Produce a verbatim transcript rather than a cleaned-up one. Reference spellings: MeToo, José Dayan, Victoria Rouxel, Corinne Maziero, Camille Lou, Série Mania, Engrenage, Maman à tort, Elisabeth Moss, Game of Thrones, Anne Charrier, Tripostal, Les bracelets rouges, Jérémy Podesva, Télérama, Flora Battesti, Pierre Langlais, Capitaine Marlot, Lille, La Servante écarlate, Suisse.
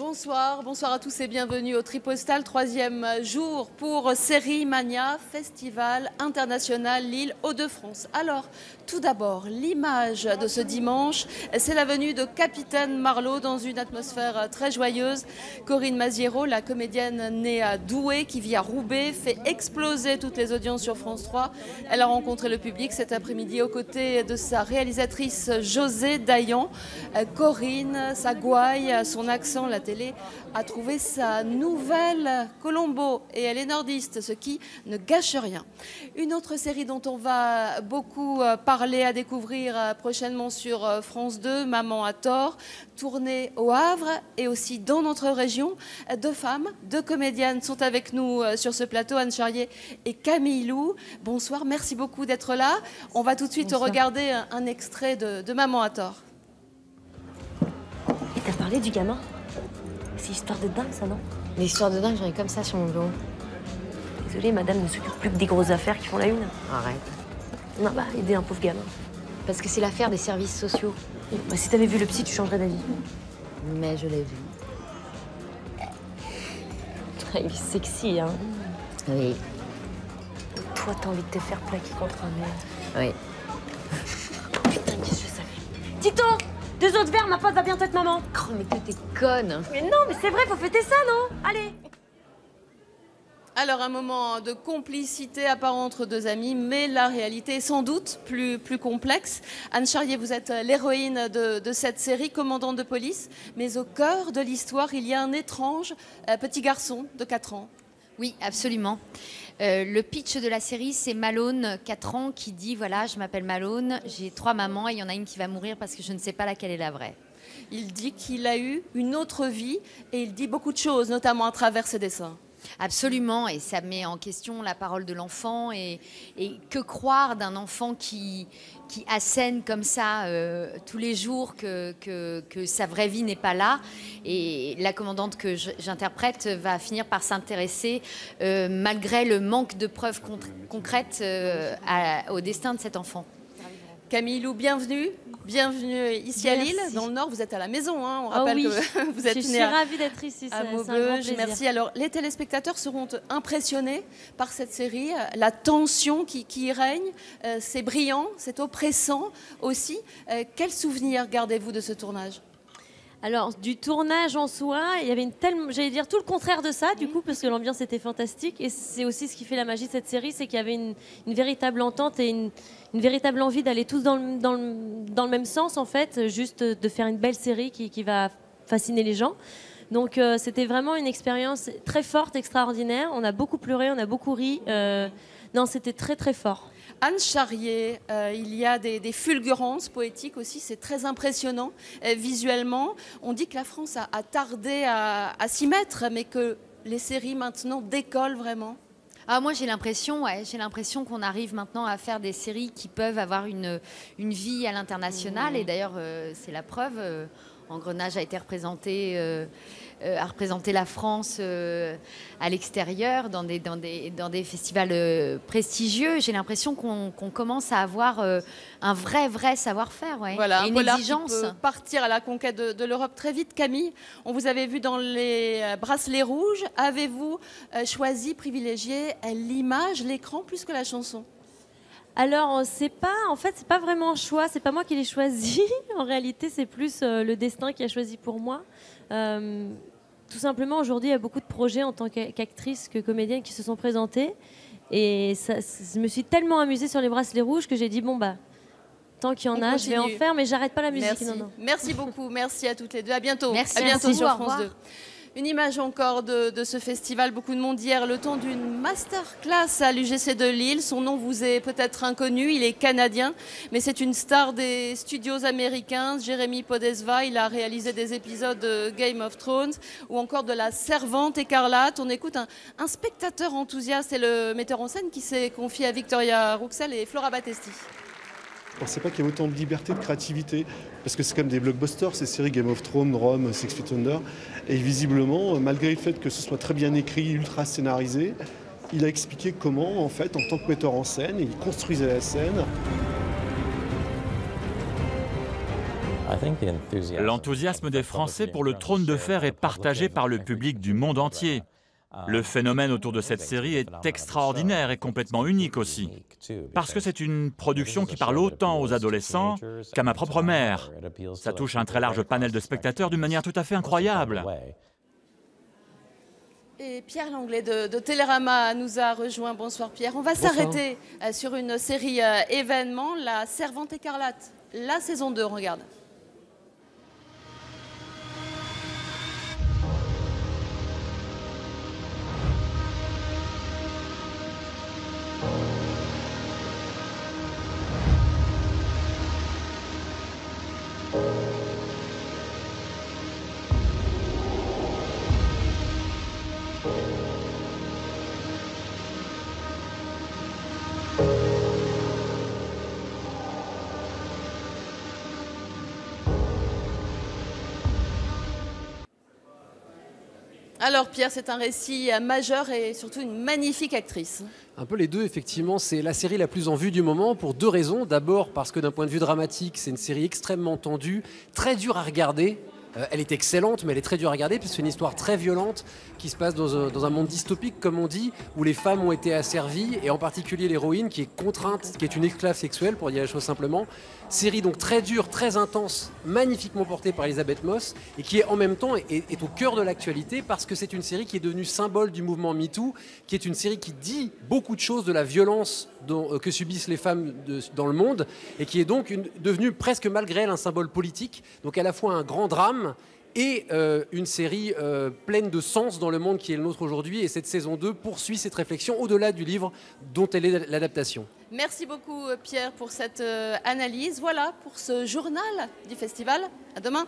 Bonsoir, bonsoir à tous et bienvenue au Tripostal, troisième jour pour Série Mania, Festival International Lille Hauts-de-France. Alors, tout d'abord, l'image de ce dimanche, c'est la venue de Capitaine Marlot dans une atmosphère très joyeuse. Corinne Maziero, la comédienne née à Douai, qui vit à Roubaix, fait exploser toutes les audiences sur France trois. Elle a rencontré le public cet après-midi aux côtés de sa réalisatrice José Dayan. Corinne, sa gouaille, son accent, la télé a trouvé sa nouvelle Colombo et elle est nordiste, ce qui ne gâche rien. Une autre série dont on va beaucoup parler à découvrir prochainement sur France deux, Maman à tort, tournée au Havre et aussi dans notre région. Deux femmes, deux comédiennes sont avec nous sur ce plateau, Anne Charrier et Camille Lou. Bonsoir, merci beaucoup d'être là. On va tout de suite Bonsoir. regarder un, un extrait de, de Maman à tort. Et t'as parlé du gamin ? C'est histoire de dingue, ça, non? Les histoires de dingue, j'en ai comme ça sur mon bureau. Désolée, madame ne s'occupe plus que des grosses affaires qui font la une. Arrête. Non, bah, aider un pauvre gamin. Parce que c'est l'affaire des services sociaux. Bah, si t'avais vu le psy, tu changerais d'avis. Mais je l'ai vu. Il est sexy, hein? Oui. Toi, t'as envie de te faire plaquer contre un mec. Oui. Putain, qu'est-ce que je savais? Tito! Deux autres verres, ma pote va bientôt être maman. Oh, mais que t'es conne. Mais non, mais c'est vrai, faut fêter ça, non? Allez. Alors, un moment de complicité apparent entre deux amis, mais la réalité est sans doute plus, plus complexe. Anne Charrier, vous êtes l'héroïne de, de cette série, commandante de police, mais au cœur de l'histoire, il y a un étrange euh, petit garçon de quatre ans. Oui, absolument. Euh, le pitch de la série, c'est Malone, quatre ans, qui dit « Voilà, je m'appelle Malone, j'ai trois mamans et il y en a une qui va mourir parce que je ne sais pas laquelle est la vraie. » Il dit qu'il a eu une autre vie et il dit beaucoup de choses, notamment à travers ses dessins. Absolument, et ça met en question la parole de l'enfant et, et que croire d'un enfant qui, qui assène comme ça euh, tous les jours que, que, que sa vraie vie n'est pas là. Et la commandante que j'interprète va finir par s'intéresser, euh, malgré le manque de preuves concrètes, euh, à, au destin de cet enfant. Camille Lou, bienvenue, bienvenue ici à Lille, dans le Nord, vous êtes à la maison, hein. On rappelle oh oui. que vous êtes née. Je suis née ravie d'être ici, c'est un grand plaisir. Merci. Alors, les téléspectateurs seront impressionnés par cette série, la tension qui, qui y règne, euh, c'est brillant, c'est oppressant aussi. Euh, quels souvenirs gardez-vous de ce tournage ? Alors, du tournage en soi, il y avait une telle... J'allais dire tout le contraire de ça, du coup, parce que l'ambiance était fantastique. Et c'est aussi ce qui fait la magie de cette série, c'est qu'il y avait une, une véritable entente et une, une véritable envie d'aller tous dans le, dans, le, dans le même sens, en fait, juste de faire une belle série qui, qui va fasciner les gens. Donc, euh, c'était vraiment une expérience très forte, extraordinaire. On a beaucoup pleuré, on a beaucoup ri. Euh, non, c'était très, très fort. Anne Charrier, euh, il y a des, des fulgurances poétiques aussi, c'est très impressionnant euh, visuellement. On dit que la France a, a tardé à, à s'y mettre, mais que les séries maintenant décollent vraiment. Ah, moi j'ai l'impression, ouais, j'ai l'impression qu'on arrive maintenant à faire des séries qui peuvent avoir une, une vie à l'international, mmh. et d'ailleurs euh, c'est la preuve. Euh, Engrenage a été représenté, euh, euh, a représenté la France euh, à l'extérieur, dans des, dans, des, dans des festivals euh, prestigieux. J'ai l'impression qu'on qu'on commence à avoir euh, un vrai, vrai savoir-faire. Ouais. Voilà, une exigence. Qui peut partir à la conquête de, de l'Europe très vite. Camille, on vous avait vu dans Les bracelets rouges. Avez-vous euh, choisi, privilégié l'image, l'écran plus que la chanson ? Alors, c'est pas, en fait, c'est pas vraiment un choix. C'est pas moi qui l'ai choisi. En réalité, c'est plus euh, le destin qui a choisi pour moi. Euh, tout simplement, aujourd'hui, il y a beaucoup de projets en tant qu'actrice que comédienne qui se sont présentés. Et ça, je me suis tellement amusée sur Les bracelets rouges que j'ai dit, bon, bah, tant qu'il y en On a, continue. je vais en faire, mais j'arrête pas la musique. Merci, non, non. merci beaucoup. Merci à toutes les deux. À bientôt. Merci. À bientôt merci. sur France deux. Une image encore de, de ce festival, beaucoup de monde hier, le temps d'une masterclass à l'U G C de Lille. Son nom vous est peut-être inconnu, il est canadien, mais c'est une star des studios américains. Jérémy Podesva, il a réalisé des épisodes de Game of Thrones ou encore de La Servante écarlate. On écoute un, un spectateur enthousiaste et le metteur en scène qui s'est confié à Victoria Rouxel et Flora Battesti. Je ne pensais pas qu'il y avait autant de liberté, de créativité, parce que c'est quand même des blockbusters, ces séries Game of Thrones, Rome, Six Feet Under. Et visiblement, malgré le fait que ce soit très bien écrit, ultra scénarisé, il a expliqué comment, en fait, en tant que metteur en scène, il construisait la scène. L'enthousiasme des Français pour le Trône de Fer est partagé par le public du monde entier. Le phénomène autour de cette série est extraordinaire et complètement unique aussi, parce que c'est une production qui parle autant aux adolescents qu'à ma propre mère. Ça touche un très large panel de spectateurs d'une manière tout à fait incroyable. Et Pierre Langlais de, de Télérama nous a rejoint. Bonsoir Pierre. On va s'arrêter sur une série euh, événement, La Servante écarlate, la saison deux, on regarde. Alors Pierre, c'est un récit majeur et surtout une magnifique actrice. Un peu les deux, effectivement. C'est la série la plus en vue du moment pour deux raisons. D'abord parce que d'un point de vue dramatique, c'est une série extrêmement tendue, très dure à regarder. Euh, elle est excellente, mais elle est très dure à regarder parce que c'est une histoire très violente qui se passe dans un, dans un monde dystopique, comme on dit, où les femmes ont été asservies, et en particulier l'héroïne qui est contrainte, qui est une esclave sexuelle, pour dire la chose simplement. Série donc très dure, très intense, magnifiquement portée par Elisabeth Moss, et qui est en même temps est, est au cœur de l'actualité, parce que c'est une série qui est devenue symbole du mouvement MeToo, qui est une série qui dit beaucoup de choses de la violence dont, euh, que subissent les femmes de, dans le monde, et qui est donc une, devenue presque malgré elle un symbole politique, donc à la fois un grand drame et euh, une série euh, pleine de sens dans le monde qui est le nôtre aujourd'hui. Et cette saison deux poursuit cette réflexion au-delà du livre dont elle est l'adaptation. Merci beaucoup Pierre pour cette euh, analyse. Voilà pour ce journal du festival. À demain.